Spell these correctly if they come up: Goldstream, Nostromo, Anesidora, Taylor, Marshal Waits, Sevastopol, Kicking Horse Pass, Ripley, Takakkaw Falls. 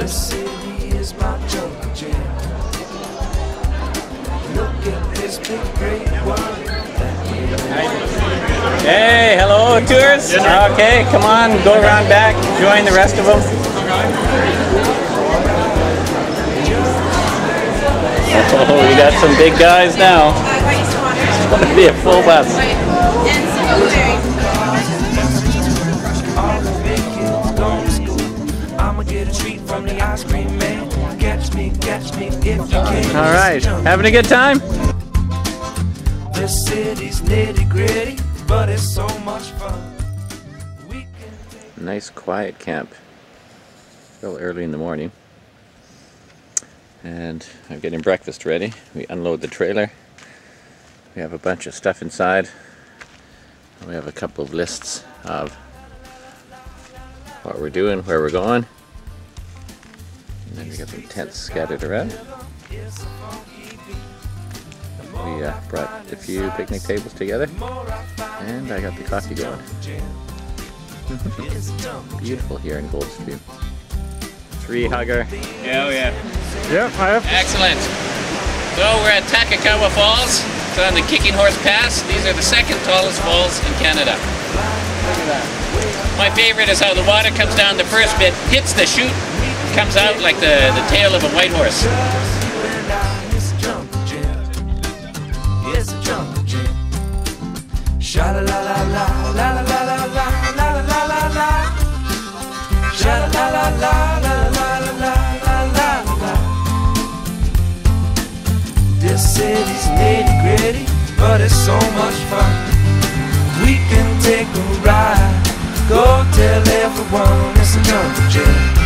The city is my jungle gym. Look at this big great one. Hey, hello tourists. Okay, come on, go around back, join the rest of them. Oh, we got some big guys now. It's going to be a full bus. All right, having a good time? The city's nitty-gritty, but it's so much fun. Nice quiet camp. Real early in the morning. And I'm getting breakfast ready. We unload the trailer. We have a bunch of stuff inside. We have a couple of lists of what we're doing, where we're going. And then we got some tents scattered around. We brought a few picnic tables together, and I got the coffee going. Beautiful here in Goldstream. Tree hugger. Yeah, oh yeah. Yep, I have. Excellent. So we're at Takakkaw Falls. It's on the Kicking Horse Pass. These are the second tallest falls in Canada. Look at that. My favorite is how the water comes down the first bit, hits the chute, comes out like the tail of a white horse. This city's nitty-gritty, but it's so much fun. We can take a ride, go tell everyone it's a jungle gym.